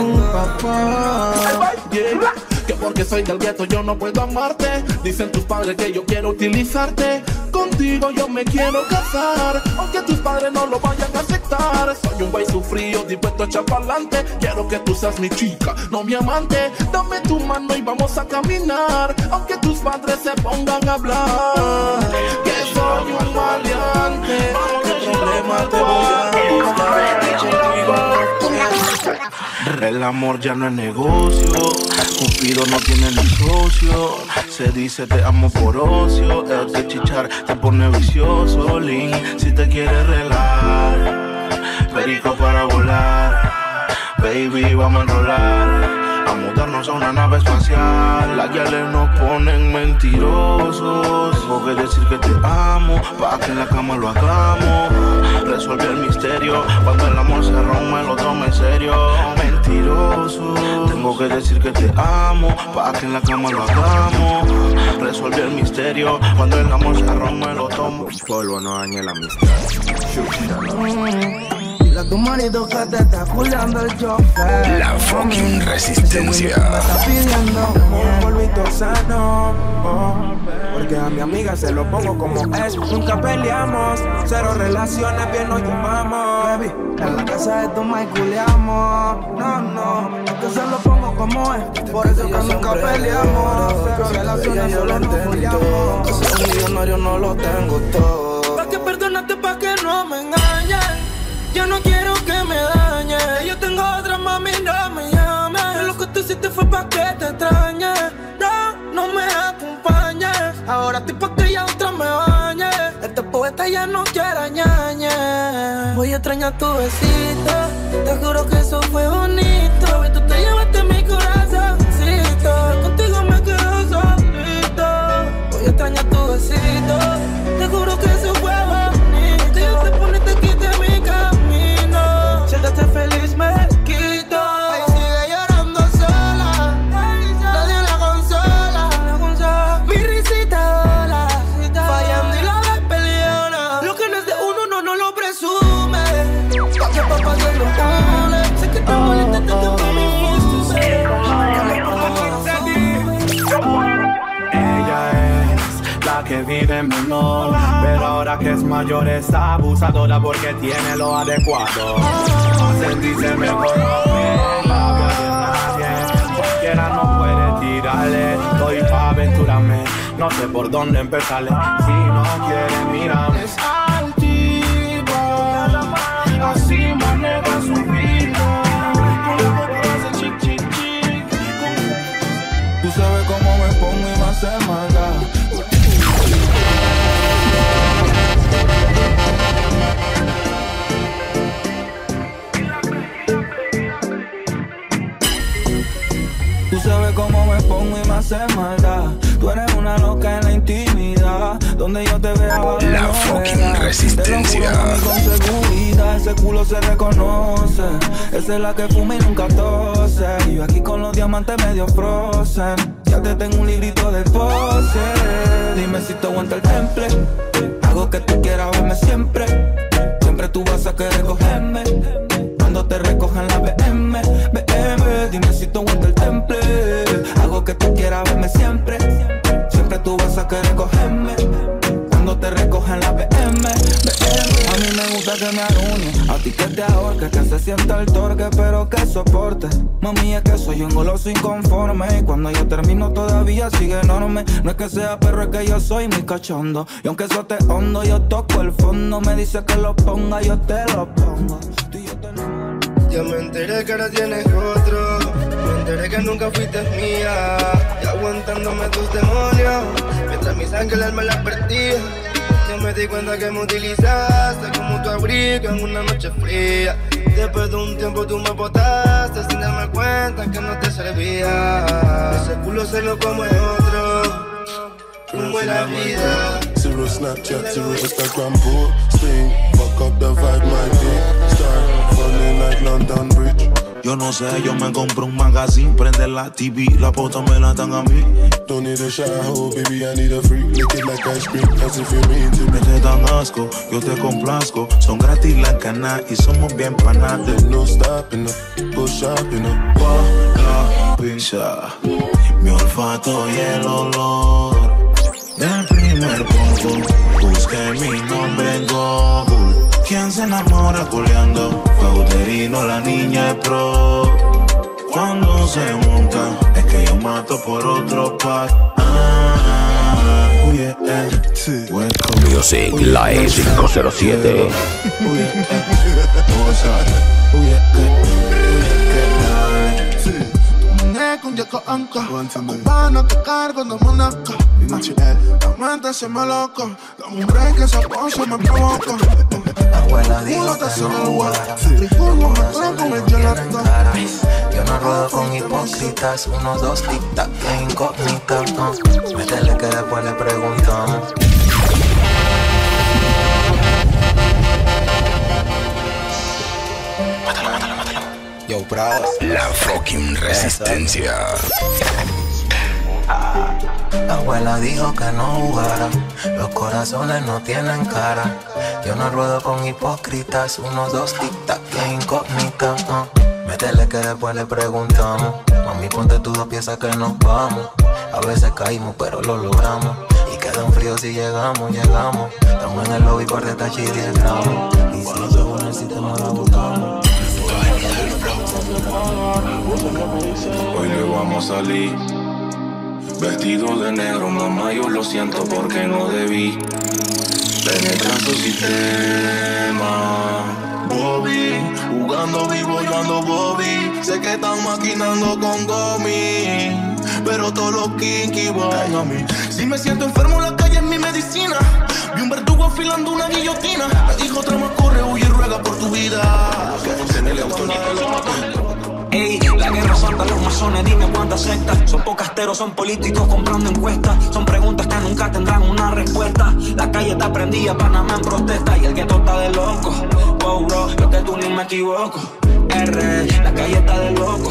porque soy del gueto, yo no puedo amarte. Dicen tus padres que yo quiero utilizarte. Contigo yo me quiero casar, aunque tus padres no lo vayan a aceptar. Soy un güey sufrido, dispuesto a echar pa'lante. Quiero que tú seas mi chica, no mi amante. Dame tu mano y vamos a caminar, aunque tus padres se pongan a hablar. Que soy un maleante, ¿qué problema te voy a buscar? El amor ya no es negocio, Cupido no tiene ni socio. Se dice te amo por ocio. El de chichar te pone vicioso. Link, si te quieres relar, perico para volar. Baby, vamos a enrolar, a mudarnos a una nave espacial. Las guiales nos ponen mentirosos. Tengo que decir que te amo, pa' que en la cama lo hagamos. Resolver el misterio, cuando el amor se rompe lo toma en serio. Mentiroso, tengo que decir que te amo, pa' que en la cama lo hagamos. Resolver el misterio, cuando el amor se rompe lo tomo. Polvo no dañe la amistad. La tu marido que te está culando el chofer. La fucking resistencia. Me está pidiendo un polvito sano, oh, porque a mi amiga se lo pongo como es. Nunca peleamos, cero relaciones, bien nos llevamos. Baby, en la casa de tu mai culeamos. No, no, es que se lo pongo como es. Por eso que nunca peleamos, cero relaciones, solo nos culeamos. Soy millonario, no lo tengo todo. Pa' que perdónate, pa' que no me engañes. Yo no quiero que me dañe. Yo tengo otra, mami, no me llames. Lo que tú hiciste fue pa' que te extrañe. No, no me acompañes. Ahora estoy pa' que ya otra me bañe. Este poeta ya no quiere ñañe. Voy a extrañar tu besito. Te juro que eso fue bonito. Baby, tú te llevaste mi corazoncito. Contigo me quedo solito. Voy a extrañar tu besito. Te juro que eso fue bonito. Yo te ponete aquí de mi camino. De ser feliz me quito. Ahí sigue llorando sola, nadie la consola, la consola. Mi risita dola, fallando y la despeleona. Lo que no es de uno, no, no lo presume. Pa' que papá se lo une. Sé que te molesta tanto que me guste. Que vive en menor, pero ahora que es mayor es abusadora porque tiene lo adecuado. Sentirse mejor, cualquiera no puede tirarle. Estoy pa' aventurarme, no sé por dónde empezarle. Si no quiere, mírame. Es altiva, así maneja su vida. Tú sabes cómo me pongo y me hace maldad. Tú sabes cómo me pongo y me hace maldad. Tú eres una loca en la intimidad, donde yo te veo la no fucking vera. Resistencia. Con seguridad, ese culo se reconoce. Esa es la que fuma y nunca tose. Y yo aquí con los diamantes medio frozen. Ya te tengo un librito de pose. Dime si te aguanta el temple. Hago que tú quieras verme siempre. Siempre tú vas a querer cogerme. Cuando te recojan la B M, B M. Dime si te aguanta el temple. Hago que tú quieras verme siempre. Siempre tú vas a querer cogerme. Cuando te recojan la B M, B M. A mí me gusta que me arruine, a ti que te ahorque, que se sienta el torque, pero que soporte. Mami, es que soy un goloso inconforme, y cuando yo termino todavía sigue enorme. No es que sea perro, es que yo soy mi cachondo, y aunque eso te hondo, yo toco el fondo. Me dice que lo ponga, yo te lo pongo. Tú y yo te... Ya me enteré que ahora tienes otro, me enteré que nunca fuiste mía, y aguantándome tus demonios, mientras mis ángeles me las perdía. Yo me di cuenta que me utilizaste como tu abrigo en una noche fría. Después de un tiempo tú me botaste sin darme cuenta que no te servía. Ese culo se lo come otro, como en la vida. Zero Snapchat, zero Instagram, boo, sing. Fuck up the vibe, my dick, start falling like London Bridge. Yo no sé, yo me compro un magazine, prende la T V, la puta me la dan a mí. Don't need a shower, baby, I need a free. Lick it like ice cream, as if you mean to me. Te dan asco, yo te complazco. Son gratis las canas y somos bien panas. There's no stopping up, go shopping up. Papi, mi olfato y el olor del primer poco. Busqué mi nombre en Google. ¿Quién se enamora culeando? Cauterino, la niña es pro. Cuando se monta, es que yo mato por otro pack. Ah, yeah, yeah, sí. Music Life cinco cero siete. Un yeco anca, cubano que cargo de monaca. La mente se me loco, dame un break que esa pose me provoca. Abuela dijo que no huela, trifugo me trae con el gelato. Yo no ruedo con hipócritas, uno, dos, tic-tac, que incógnita. Métele que después le preguntamos. Yo, bravo. La fucking resistencia. Ah, abuela dijo que no jugara. Los corazones no tienen cara. Yo no ruedo con hipócritas. Uno, dos, tic-tac, que incógnita. Uh. Métele que después le preguntamos. Mami, ponte tus dos piezas que nos vamos. A veces caímos, pero lo logramos. Y quedan fríos si llegamos, llegamos. Estamos en el lobby por detalle y diez gramos. Y si yo en el sistema lo buscamos. Hoy le vamos a salir vestido de negro, mamá, yo lo siento porque no debí penetrar su sistema. Bobby, jugando vivo, yo ando Bobby. Sé que están maquinando con Gomi, pero todos los kinky van a mí. Si me siento enfermo, la calle es mi medicina. Vi un verdugo afilando una guillotina. Me dijo otra más, corre, huye, ruega por tu vida. Ey, la guerra santa, los masones, dime cuántas sectas. Son pocasteros, son políticos comprando encuestas. Son preguntas que nunca tendrán una respuesta. La calle está prendida, Panamá en protesta. Y el gueto está de loco. Wow, bro, yo que tú ni me equivoco. R, la calle está de loco.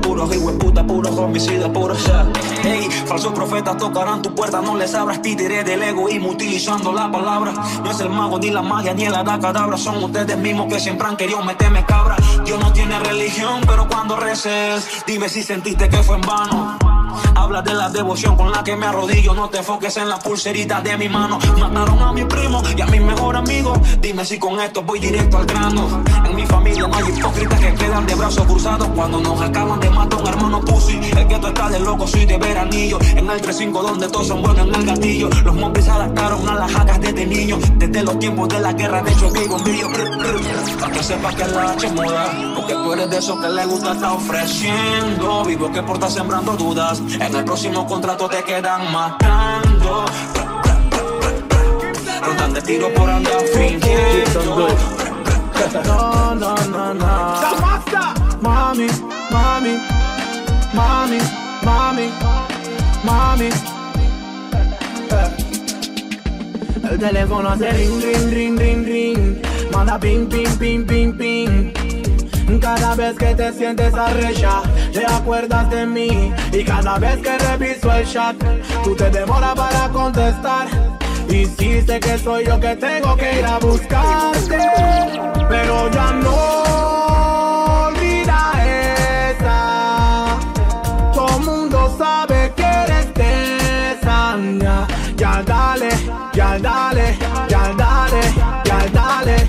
Puros hijueputas, puros homicidas, puros ya. Ey, falsos profetas tocarán tu puerta, no les abras. Títeres del egoísmo utilizando la palabra. No es el mago, ni la magia, ni el cadabra. Son ustedes mismos que siempre han querido meterme cabra. Dios no tiene religión, pero cuando reces, dime si sentiste que fue en vano. Habla de la devoción con la que me arrodillo. No te enfoques en las pulseritas de mi mano. Mataron a mi primo y a mi mejor amigo. Dime si con esto voy directo al grano. En mi familia no hay hipócritas que quedan de brazos cruzados. Cuando nos acaban de matar un hermano pussy. El que tú estás de loco, soy de veranillo. En el tres cinco donde todos son buenos en el gatillo. Los montes se adaptaron a las jacas desde niños. Desde los tiempos de la guerra, de hecho vivo mío. Pa' que sepas que la hacha es moda. Porque tú eres de esos que le gusta estar ofreciendo. Vivo que por estar sembrando dudas. En el próximo contrato te quedan matando. Rondando el tiro por andar fingiendo. No, no, no, no. Mami, mami, mami, mami, mami. El teléfono hace ring, ring, ring, ring, ring. Manda ping, ping, ping, ping, ping. Cada vez que te sientes arrecha, te acuerdas de mí. Y cada vez que reviso el chat, tú te demoras para contestar. Y sí sé que soy yo que tengo que ir a buscarte, pero ya no olvida esa. Todo mundo sabe que eres de esa. Ya dale, ya dale, ya dale, ya dale.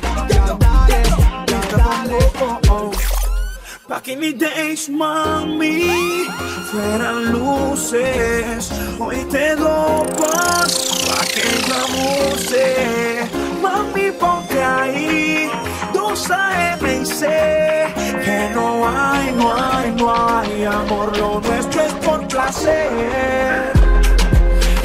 Back in the days, mami, fueran luces. Hoy te dopas pa' que abuse. Mami, ponte ahí, dos A M C. Que no hay, no hay, no hay amor, lo nuestro es por placer.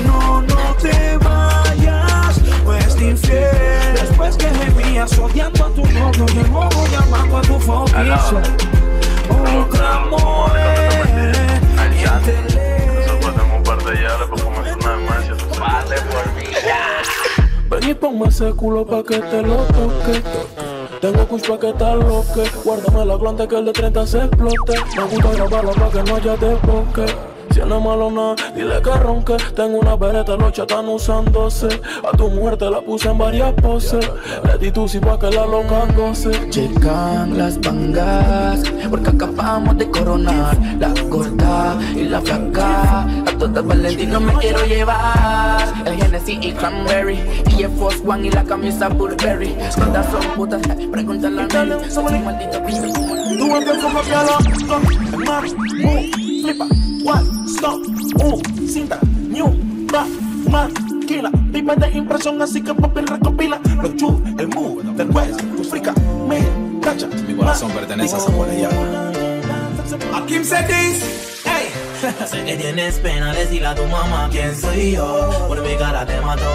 No, no te vayas, no es de infiel. Después que gemías odiando a tu novio, de nuevo llamando a tu foquizo. Otra mujer, aliante. Nosotros tenemos par de llaves para comer una mancha. Vale por mí. Ven y ponme ese culo pa' que te lo toque. Tengo kush pa' que te loque. Guárdame la glande que el de treinta se explote. Me gusta grabarla pa' que no haya desboque. Tiene malo nada, dile que ronque. Tengo una bereta, los chatan usándose. A tu mujer te la puse en varias poses. Le di tu si pa' que la loca goce. Llegan las bangas, porque acabamos de coronar. La corta y la flaca, a todas Valentino me quiero llevar. El Genesis y Cranberry, y el Force One y la camisa Burberry. Cuántas son putas, pregúntale a Nery. Somos un maldito piso. Tú ves que como que a la flipa, what, stop, uh, cinta, new, ba, maquila. Vive de impresión, así que papi recopila. Los chus, el mu, del west, tu frica, me, cacha. Mi corazón pertenece a Samuel y Ana. A Kim Setis, hey. Sé que tienes pena decirle a tu mamá quién soy yo. Por mi cara te mató.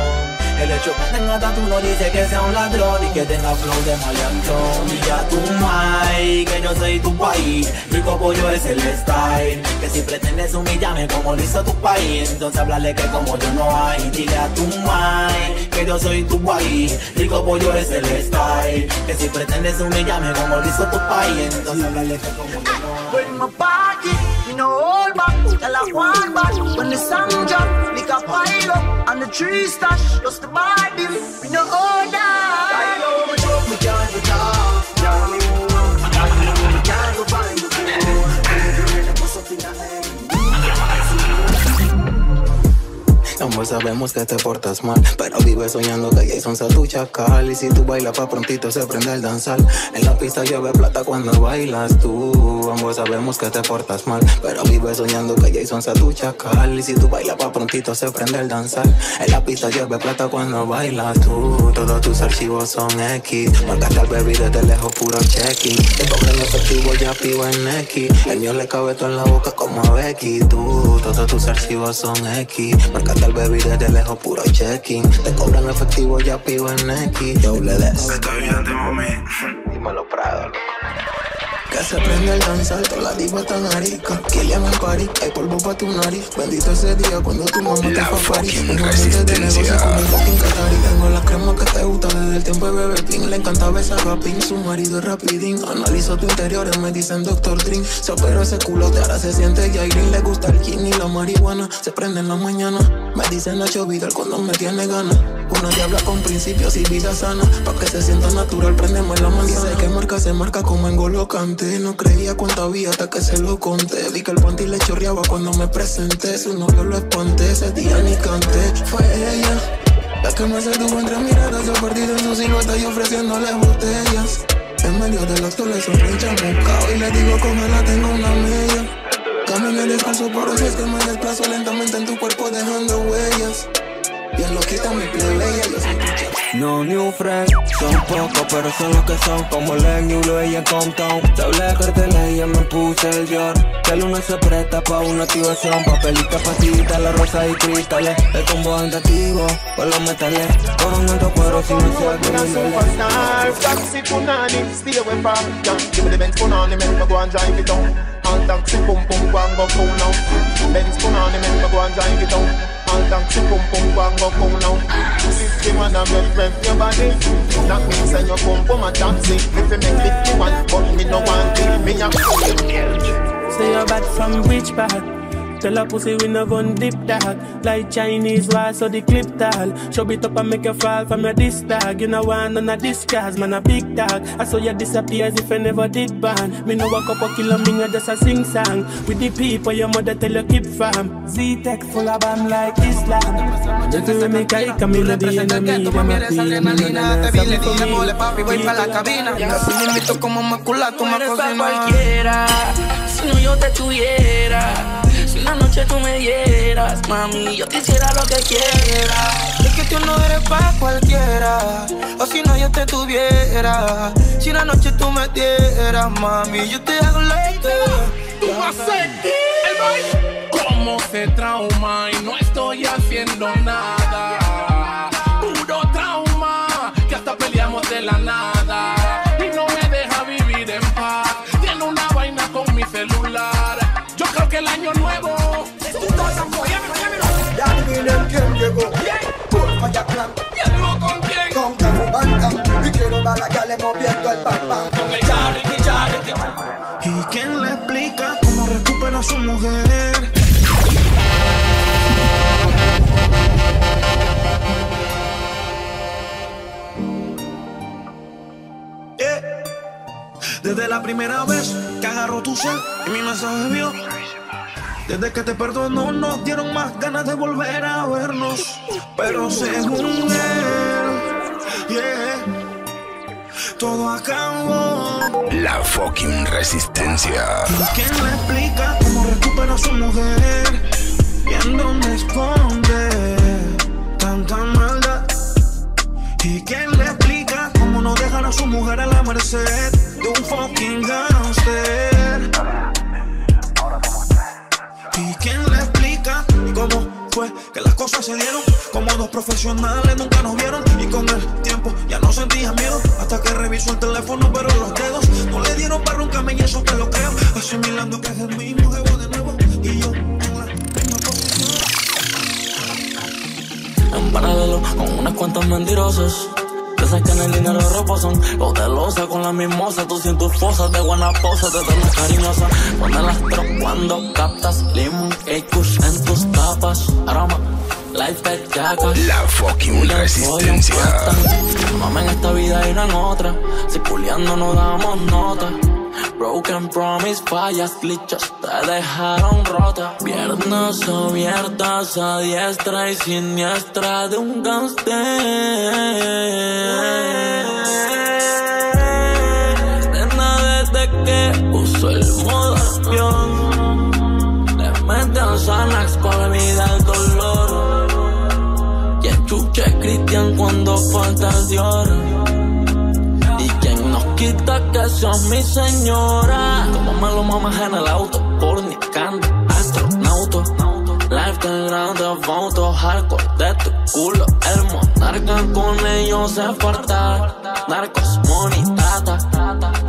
El hecho que tenga tatu no dice que sea un ladrón y que tenga flow de maleantón. Mira tu mai, que yo soy tu país, rico pollo es el style. Que si pretendes humillarme como lo hizo tu país, entonces háblale que como yo no hay. Dile a tu mai, que yo soy tu país, rico pollo es el style. Que si pretendes humillarme como lo hizo tu país, entonces háblale que como yo no hay. Bring my body, you know all back, tell I want back. When the sun drops, make a pile up, and the tree stash, just the body, we know all that. I know we joke, we can't go down, down the road. We can't go find the road. We're ready for something that ends. Amor, sabemos que te portas mal, pero vives soñando que Jason sea tu chacal. Y si tú bailas pa' prontito se prende el danzal. En la pista llueve plata cuando bailas tú. Ambos sabemos que te portas mal, pero vives soñando que Jason sea tu chacal. Y si tú bailas pa' prontito se prende el danzar. En la pista llueve plata cuando bailas tú. Todos tus archivos son X. Marcaste al baby desde lejos puro check-in. Te cobran los archivos ya pivo en X. El mío le cabe todo en la boca como a Becky. Tú, todos tus archivos son X. Marcaste al baby desde lejos puro check-in. Te cobran efectivo ya pivo en X. Yo le des. Estoy viendo, mami. Dímelo, Prado, que se prende el danzar, toda la diva tan arica. Que llama el party, hay polvo pa' tu nariz. Bendito ese día cuando tu mamá te fue a party. Un momento de negocio con el fucking Qatari. Tengo las cremas que te gustan desde el tiempo de Bebe King. Le encanta besar rapín, su marido es rapidín. Analizo tu interior, me dicen doctor Dream. Se operó ese culo, de ahora se siente Jairin. Le gusta el gin y la marihuana, se prende en la mañana. Me dicen Nacho Vidal cuando me tiene ganas. Una diabla con principios y vida sana. Pa' que se sienta natural, prendemos la manzana. Dice que marca, se marca como en Golo Kanté. No creía cuánta había hasta que se lo conté. Vi que el panty le chorreaba cuando me presenté. Su novio lo espanté, ese día ni canté. Fue ella la que me sedujo entre miradas. Yo perdido en su silueta y ofreciéndole botellas. En medio del acto le sonríe chamucao y le digo con ella tengo una mella. Cambié el discurso por eso es que me desplazo lentamente en tu cuerpo dejando huellas. Bien lo quita mi plebeya, yo soy tu chico. No new friends, son pocos pero son los que son. Como Len, Yulo, ella en Compton. Doble cartelera, ella me puse el Dior. Que luna se presta pa' una activación. Papelita, pasita, la rosa y cristales. El combo andativo, por los metales. Cojan alto cuero si no se criminales. All taxi pum pum go and go come now. Fifty-one a make rev your body. That means that you come from a taxi. If you make fifty-one, but me no want it. Me a say you're bad from which part? Tell a pussy we no gon' dip dog. Like Chinese war so the clip tall. Show it up and make you fall from your disc tag. You know one none of this cause man a big dog. I saw you disappear as if you never did ban. Me no walk up a kilo, me no just a sing song. With the people your mother tell you keep from Z-Tech full of bam like Islam. Yo te me caí camino de enemigo. Tú me mires adrenalina, te vi, le dije mole papi voy pa' la cabina. Casi me invito como macula, tú me cocinas cualquiera. Si no yo te tuviera. La noche tú me dieras, mami, yo te hiciera lo que quiera. Es que tú no eres pa' cualquiera, o si no yo te tuviera. Si la noche tú me dieras, mami, yo te hago la idea. Tú vas a sentir el baile. Como se trauma y no estoy haciendo nada. Puro trauma, que hasta peleamos de la nada. Y no me deja vivir en paz, tiene una vaina con mi celular. Yo creo que el año nuevo tú estás a morir, ya adivinen quién llegó. Por Falla Clan. ¿Y el nuevo con quién? Con Cafu Bantan. Y quiero balagarle moviendo el pan-pan. Con el Charity, Charity. ¿Y quién le explica cómo recupera a su mujer? Desde la primera vez que agarró tu cel y mi mensaje vio. Desde que te perdonó nos dieron más ganas de volver a vernos. Pero según él, yeah, todo acabó. La fucking resistencia. ¿Quién me explica cómo recupera a su mujer? ¿Y en dónde esconde tanta maldad? ¿Y quién le explica cómo no dejan a su mujer a la merced de un fucking gangster? ¿Y quién le explica cómo fue que las cosas se dieron? Como dos profesionales nunca nos vieron. Y con el tiempo ya no sentía miedo. Hasta que revisó el teléfono, pero los dedos no le dieron para un camello, y eso te lo creo. Asimilando que es el mismo debo de nuevo. Y yo en la misma posición. En paralelo con unas cuantas mentirosas. Esas que en el dinero reposan, cautelosa con la mimosa. Tú sin tus fosas de guanaposa, te tomas cariñosa. Cuando las tropas, cuando captas limón y kush en tus tapas. Aroma, life pet yacas. La fucking resistencia. Mamá, en esta vida y no en otra. Si puliando no damos nota. Broken promise, fallas, glitches, te dejaron rota. Piernas abiertas a diestra y siniestra de un gangster. Nena, desde que uso el modo avión, le meten Xanax con la vida el dolor. Y enchuche Cristian cuando falta el Dior. Quita que seas mi señora. Como me lo mamas en el auto, pornicando, astronauta. Life del grande foto, hardcore de tu culo. El monarca con ellos se farta. Narcos, money, tata.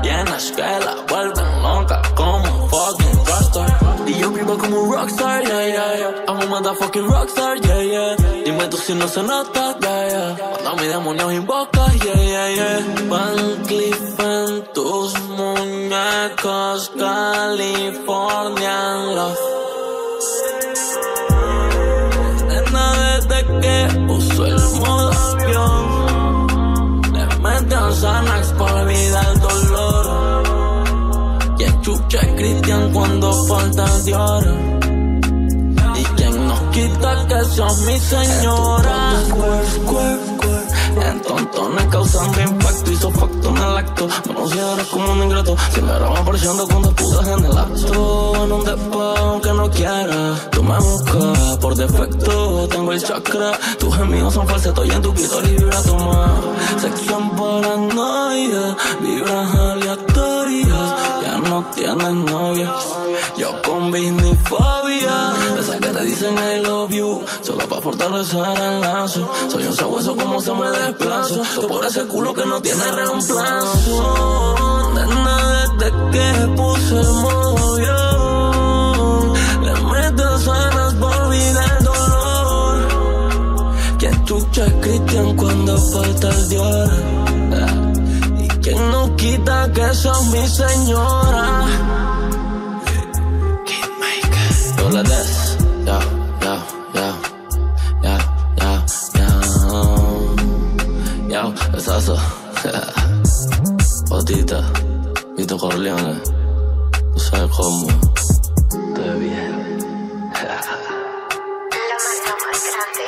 Llenas que la vuelven loca como un fucking rockstar. Y yo vivo como un rockstar, yeah, yeah, yeah. I'm a motherfucking rockstar, yeah, yeah. Dime tú si no se nota, yeah, yeah. Cuando mi demonio invoca, yeah, yeah, yeah. Van Cleef en tus muñecos, Californian love. Nena, desde que uso el modo avión, le meten Xanax para olvidar el dolor. Chucha Cristian cuando falta Dior. Y quien nos quita que seas mi señora. En tontones causando impacto y sofacto en el acto. Me consideras como un ingrato. Si me graban apareciendo con dos putas en el acto. En un despacho aunque no quiera. Tú me buscas por defecto. Tengo el chakra. Tus gemidos son falsetos y en tu clitoris vibra tu mar. Sexo en paranoia. Vibras aleatorias. No tienes novia, yo con bisnifobia. Esas que te dicen I love you, solo pa' fortalecer el lazo. Soy un sabueso como se me desplazo. Tú por ese culo que no tiene reemplazo. Nena, desde que puse el modo avión, le meto suenas por olvidar el dolor. Quien chucha es Cristian cuando falta el Dior. ¿Quién nos quita que sos mi señora? Yo la des, ya, ya, ya, ya, ya, ya, ya, esazo, Botita, Vito Corleone, no sabes cómo, te bien. La marca más grande.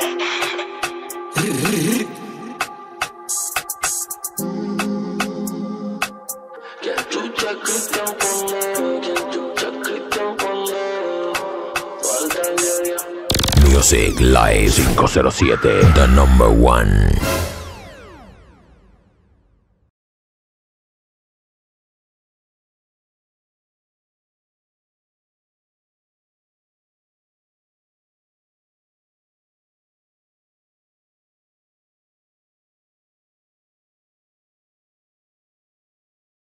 Music Life five oh seven, the number one.